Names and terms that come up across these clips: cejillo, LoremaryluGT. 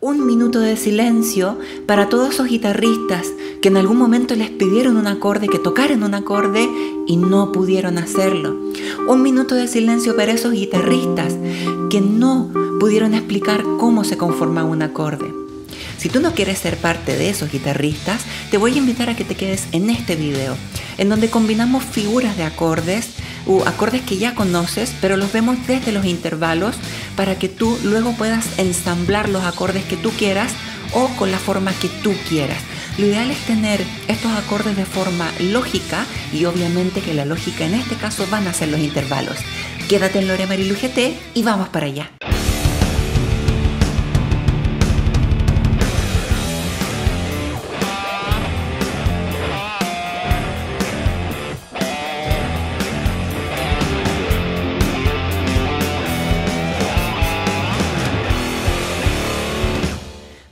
Un minuto de silencio para todos esos guitarristas que en algún momento les pidieron un acorde, que tocaran un acorde y no pudieron hacerlo. Un minuto de silencio para esos guitarristas que no pudieron explicar cómo se conforma un acorde. Si tú no quieres ser parte de esos guitarristas, te voy a invitar a que te quedes en este video, en donde combinamos figuras de acordes o acordes que ya conoces, pero los vemos desde los intervalos para que tú luego puedas ensamblar los acordes que tú quieras o con la forma que tú quieras. Lo ideal es tener estos acordes de forma lógica y obviamente que la lógica en este caso van a ser los intervalos. Quédate en LoremaryluGT y vamos para allá.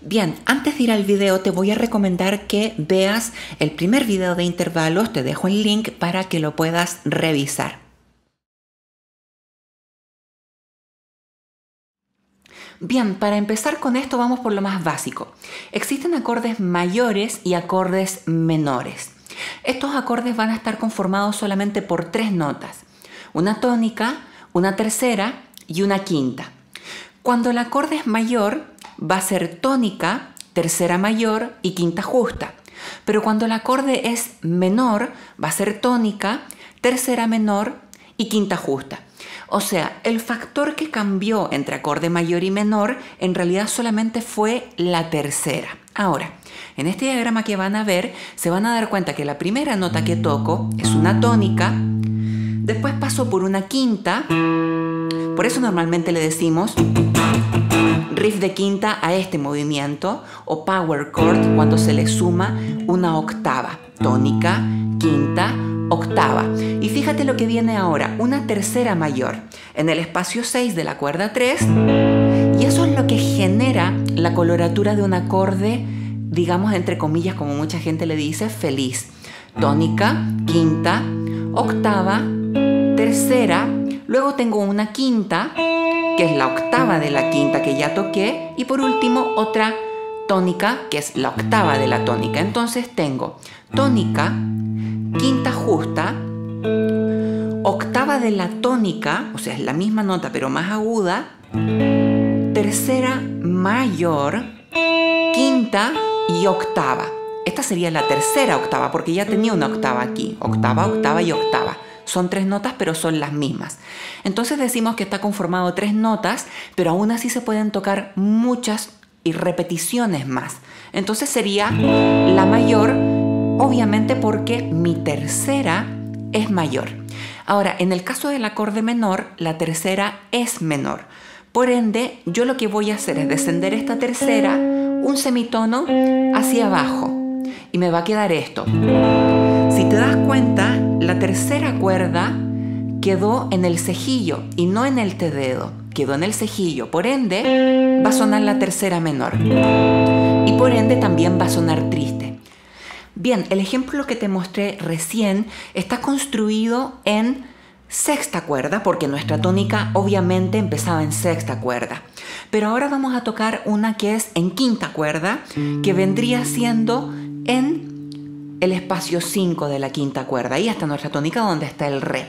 Bien, antes de ir al video te voy a recomendar que veas el primer video de intervalos, te dejo el link para que lo puedas revisar. Bien, para empezar con esto vamos por lo más básico. Existen acordes mayores y acordes menores. Estos acordes van a estar conformados solamente por tres notas, una tónica, una tercera y una quinta. Cuando el acorde es mayor, va a ser tónica, tercera mayor y quinta justa. Pero cuando el acorde es menor, va a ser tónica, tercera menor y quinta justa. O sea, el factor que cambió entre acorde mayor y menor en realidad solamente fue la tercera. Ahora, en este diagrama que van a ver, se van a dar cuenta que la primera nota que toco es una tónica, después paso por una quinta, por eso normalmente le decimos riff de quinta a este movimiento, o power chord cuando se le suma una octava, tónica, quinta, octava. Y fíjate lo que viene ahora, una tercera mayor en el espacio 6 de la cuerda 3, y eso es lo que genera la coloratura de un acorde, digamos entre comillas, como mucha gente le dice, feliz. Tónica, quinta, octava, tercera, luego tengo una quinta, que es la octava de la quinta que ya toqué, y por último otra tónica, que es la octava de la tónica. Entonces tengo tónica, quinta justa, octava de la tónica, o sea, es la misma nota pero más aguda, tercera mayor, quinta y octava. Esta sería la tercera octava, porque ya tenía una octava aquí, octava, octava y octava. Son tres notas, pero son las mismas. Entonces decimos que está conformado tres notas, pero aún así se pueden tocar muchas y repeticiones más. Entonces sería la mayor, obviamente porque mi tercera es mayor. Ahora, en el caso del acorde menor, la tercera es menor. Por ende, yo lo que voy a hacer es descender esta tercera un semitono hacia abajo. Y me va a quedar esto. Si te das cuenta, la tercera cuerda quedó en el cejillo y no en el tededo, quedó en el cejillo, por ende va a sonar la tercera menor y por ende también va a sonar triste. Bien, el ejemplo que te mostré recién está construido en sexta cuerda porque nuestra tónica obviamente empezaba en sexta cuerda, pero ahora vamos a tocar una que es en quinta cuerda, que vendría siendo en el espacio 5 de la quinta cuerda. Ahí está nuestra tónica donde está el re.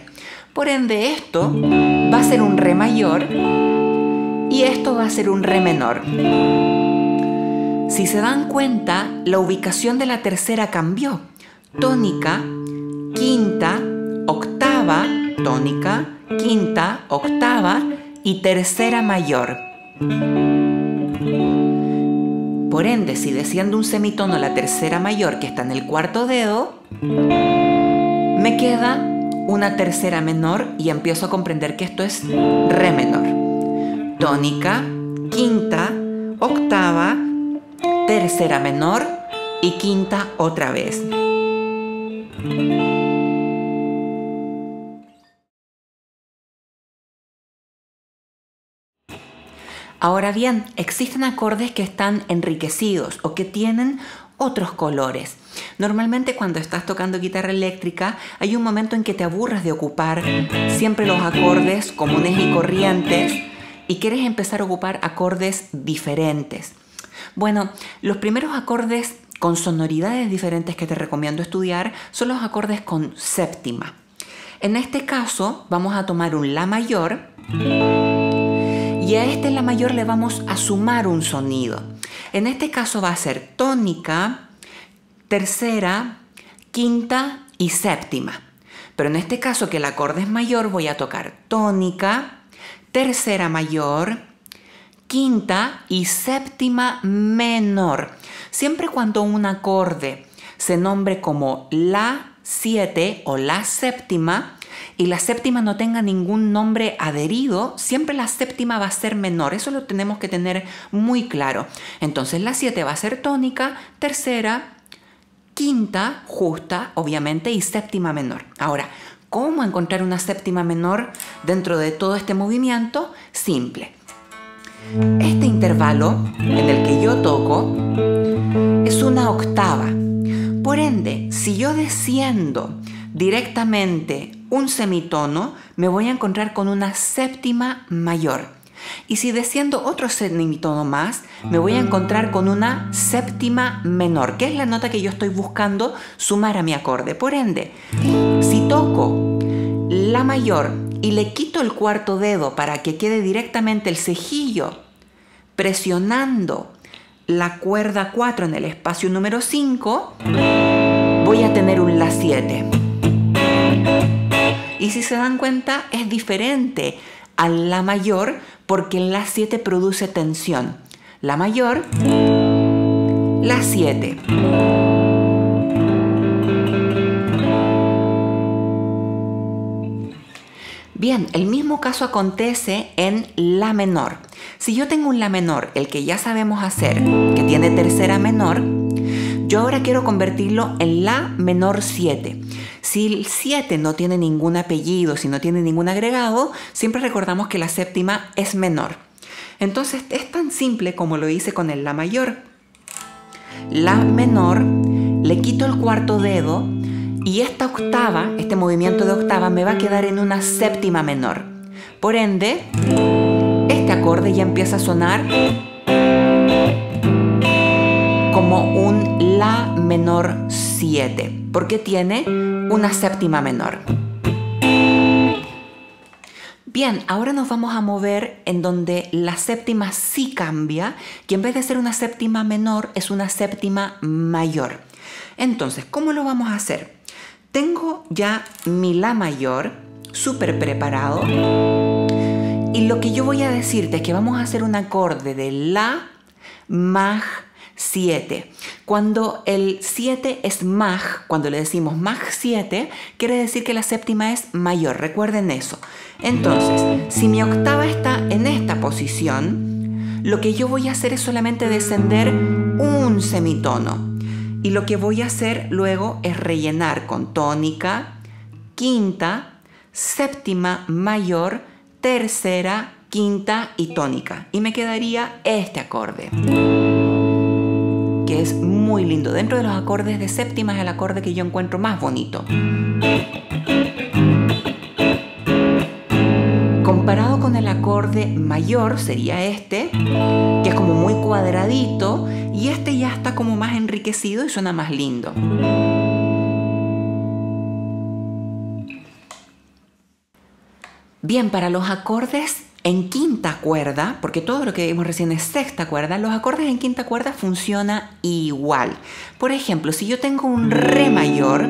Por ende esto va a ser un re mayor y esto va a ser un re menor. Si se dan cuenta, la ubicación de la tercera cambió. Tónica, quinta, octava, tónica, quinta, octava y tercera mayor. Por ende, si desciendo un semitono la tercera mayor que está en el cuarto dedo, me queda una tercera menor y empiezo a comprender que esto es re menor. Tónica, quinta, octava, tercera menor y quinta otra vez. Ahora bien, existen acordes que están enriquecidos o que tienen otros colores. Normalmente cuando estás tocando guitarra eléctrica hay un momento en que te aburres de ocupar siempre los acordes comunes y corrientes y quieres empezar a ocupar acordes diferentes. Bueno, los primeros acordes con sonoridades diferentes que te recomiendo estudiar son los acordes con séptima. En este caso vamos a tomar un La mayor y a este La mayor le vamos a sumar un sonido. En este caso va a ser tónica, tercera, quinta y séptima. Pero en este caso que el acorde es mayor voy a tocar tónica, tercera mayor, quinta y séptima menor. Siempre cuando un acorde se nombre como La 7 o La séptima y la séptima no tenga ningún nombre adherido, siempre la séptima va a ser menor. Eso lo tenemos que tener muy claro. Entonces la 7 va a ser tónica, tercera, quinta, justa, obviamente, y séptima menor. Ahora, ¿cómo encontrar una séptima menor dentro de todo este movimiento? Simple. Este intervalo en el que yo toco es una octava. Por ende, si yo desciendo directamente un semitono, me voy a encontrar con una séptima mayor. Y si desciendo otro semitono más, me voy a encontrar con una séptima menor, que es la nota que yo estoy buscando sumar a mi acorde. Por ende, si toco La mayor y le quito el cuarto dedo para que quede directamente el cejillo presionando la cuerda 4 en el espacio número 5, voy a tener un La 7. Y si se dan cuenta, es diferente a La mayor porque La 7 produce tensión. La mayor, La 7. Bien, el mismo caso acontece en La menor. Si yo tengo un La menor, el que ya sabemos hacer, que tiene tercera menor, yo ahora quiero convertirlo en La menor 7. Si el 7 no tiene ningún apellido, si no tiene ningún agregado, siempre recordamos que la séptima es menor. Entonces es tan simple como lo hice con el La mayor. La menor, le quito el cuarto dedo y esta octava, este movimiento de octava, me va a quedar en una séptima menor. Por ende, este acorde ya empieza a sonar como un La menor 7, porque tiene una séptima menor. Bien, ahora nos vamos a mover en donde la séptima sí cambia, que en vez de ser una séptima menor, es una séptima mayor. Entonces, ¿cómo lo vamos a hacer? Tengo ya mi La mayor súper preparado y lo que yo voy a decirte es que vamos a hacer un acorde de La maj 7. Cuando el 7 es maj, cuando le decimos maj 7, quiere decir que la séptima es mayor. Recuerden eso. Entonces, si mi octava está en esta posición, lo que yo voy a hacer es solamente descender un semitono. Y lo que voy a hacer luego es rellenar con tónica, quinta, séptima mayor, tercera, quinta y tónica. Y me quedaría este acorde, que es muy lindo. Dentro de los acordes de séptima es el acorde que yo encuentro más bonito. Comparado con el acorde mayor sería este, que es como muy cuadradito, y este ya está como más enriquecido y suena más lindo. Bien, para los acordes en quinta cuerda, porque todo lo que vimos recién es sexta cuerda, los acordes en quinta cuerda funciona igual. Por ejemplo, si yo tengo un Re mayor,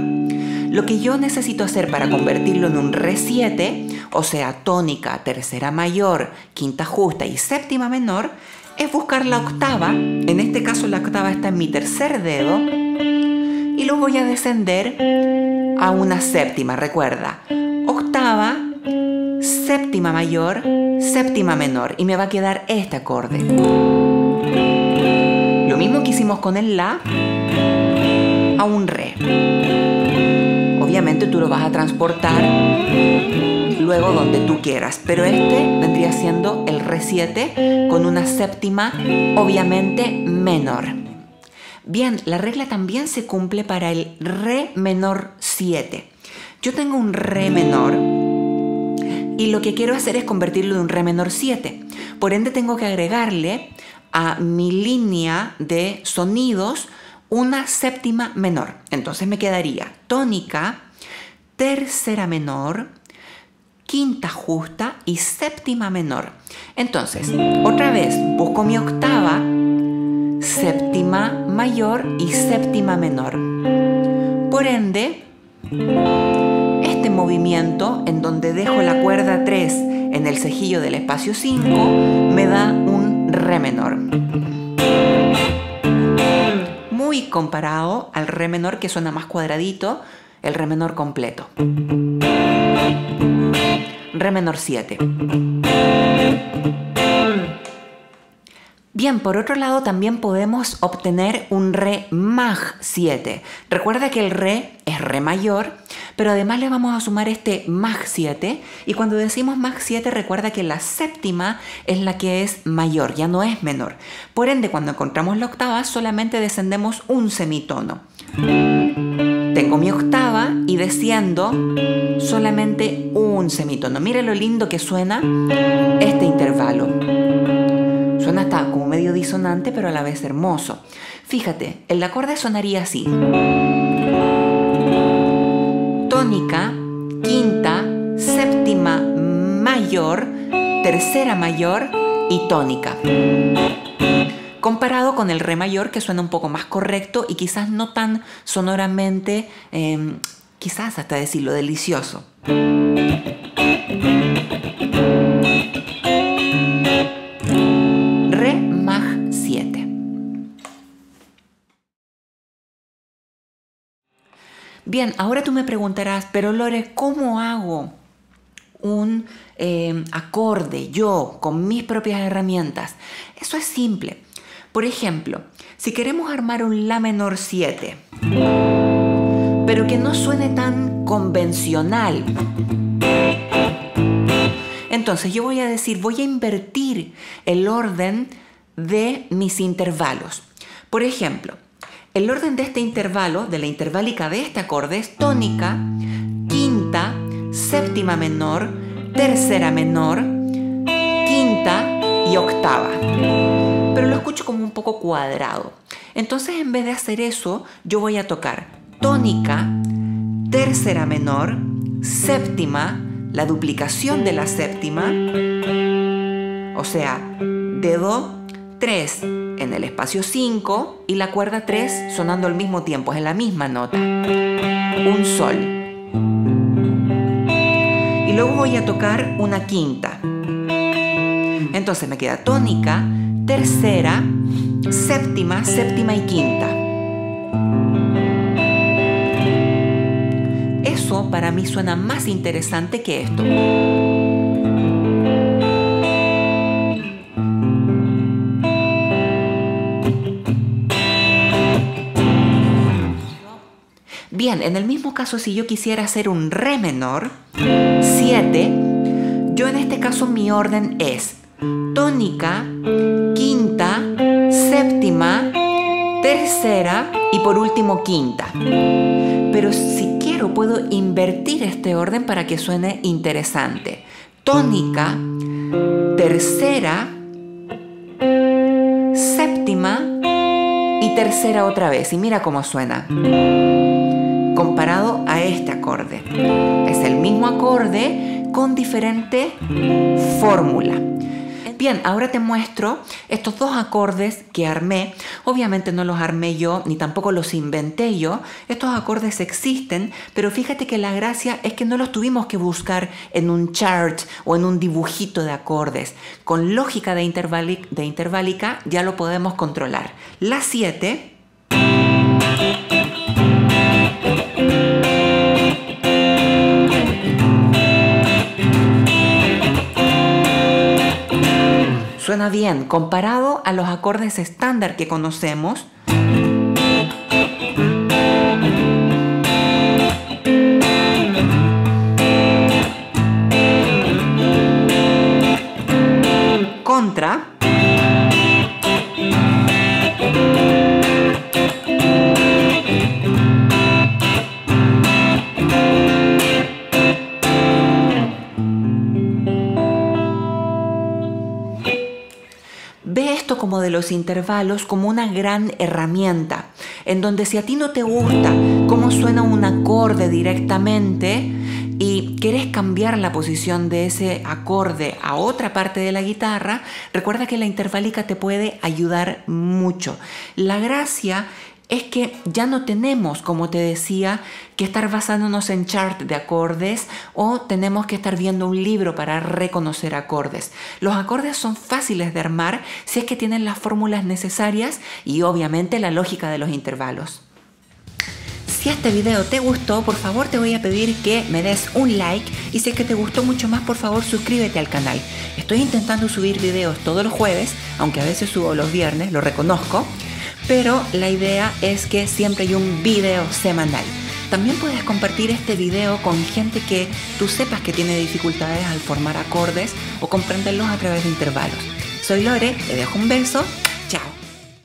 lo que yo necesito hacer para convertirlo en un Re 7, o sea, tónica, tercera mayor, quinta justa y séptima menor, es buscar la octava. En este caso la octava está en mi tercer dedo y lo voy a descender a una séptima. Recuerda, octava, séptima mayor, séptima menor, y me va a quedar este acorde. Lo mismo que hicimos con el La a un Re. Obviamente tú lo vas a transportar luego donde tú quieras, pero este vendría siendo el Re 7 con una séptima obviamente menor. Bien, la regla también se cumple para el Re menor 7. Yo tengo un Re menor y lo que quiero hacer es convertirlo en un Re menor 7. Por ende tengo que agregarle a mi línea de sonidos una séptima menor. Entonces me quedaría tónica, tercera menor, quinta justa y séptima menor. Entonces, otra vez, busco mi octava, séptima mayor y séptima menor. Por ende, este movimiento en donde dejo la cuerda 3 en el cejillo del espacio 5 me da un re menor. Muy comparado al re menor que suena más cuadradito, el re menor completo. Re menor 7. Bien, por otro lado también podemos obtener un re maj 7. Recuerda que el re es re mayor, pero además le vamos a sumar este maj 7. Y cuando decimos maj 7, recuerda que la séptima es la que es mayor, ya no es menor. Por ende, cuando encontramos la octava, solamente descendemos un semitono. Tengo mi octava y desciendo solamente un semitono. Mire lo lindo que suena este intervalo. Suena hasta como medio disonante, pero a la vez hermoso. Fíjate, el acorde sonaría así. Tónica, quinta, séptima mayor, tercera mayor y tónica. Comparado con el re mayor, que suena un poco más correcto y quizás no tan sonoramente, quizás hasta decirlo, delicioso. Re maj 7. Bien, ahora tú me preguntarás, pero Lore, ¿cómo hago un acorde yo con mis propias herramientas? Eso es simple. Por ejemplo, si queremos armar un la menor 7, pero que no suene tan convencional, entonces yo voy a decir, voy a invertir el orden de mis intervalos. Por ejemplo, el orden de este intervalo, de la interválica de este acorde, es tónica, quinta, séptima menor, tercera menor, quinta y octava. Pero lo escucho como un poco cuadrado. Entonces, en vez de hacer eso, yo voy a tocar tónica, tercera menor, séptima, la duplicación de la séptima, o sea, dedo 3 en el espacio 5 y la cuerda 3 sonando al mismo tiempo, es en la misma nota, un sol. Y luego voy a tocar una quinta. Entonces me queda tónica, tercera, séptima, séptima y quinta. Eso para mí suena más interesante que esto. Bien, en el mismo caso, si yo quisiera hacer un re menor 7, yo en este caso mi orden es tónica, quinta, séptima, tercera y por último quinta. Pero si quiero puedo invertir este orden para que suene interesante. Tónica, tercera, séptima y tercera otra vez. Y mira cómo suena comparado a este acorde. Es el mismo acorde con diferente fórmula. Bien, ahora te muestro estos dos acordes que armé. Obviamente no los armé yo, ni tampoco los inventé yo. Estos acordes existen, pero fíjate que la gracia es que no los tuvimos que buscar en un chart o en un dibujito de acordes. Con lógica de interválica ya lo podemos controlar. La 7... Suena bien, comparado a los acordes estándar que conocemos. Contra. los intervalos como una gran herramienta, en donde si a ti no te gusta cómo suena un acorde directamente y quieres cambiar la posición de ese acorde a otra parte de la guitarra, recuerda que la intervalica te puede ayudar mucho. La gracia es que ya no tenemos, como te decía, que estar basándonos en chart de acordes o tenemos que estar viendo un libro para reconocer acordes. Los acordes son fáciles de armar si es que tienen las fórmulas necesarias y obviamente la lógica de los intervalos. Si este video te gustó, por favor te voy a pedir que me des un like, y si es que te gustó mucho más, por favor suscríbete al canal. Estoy intentando subir videos todos los jueves, aunque a veces subo los viernes, lo reconozco. Pero la idea es que siempre hay un video semanal. También puedes compartir este video con gente que tú sepas que tiene dificultades al formar acordes o comprenderlos a través de intervalos. Soy Lore, te dejo un beso.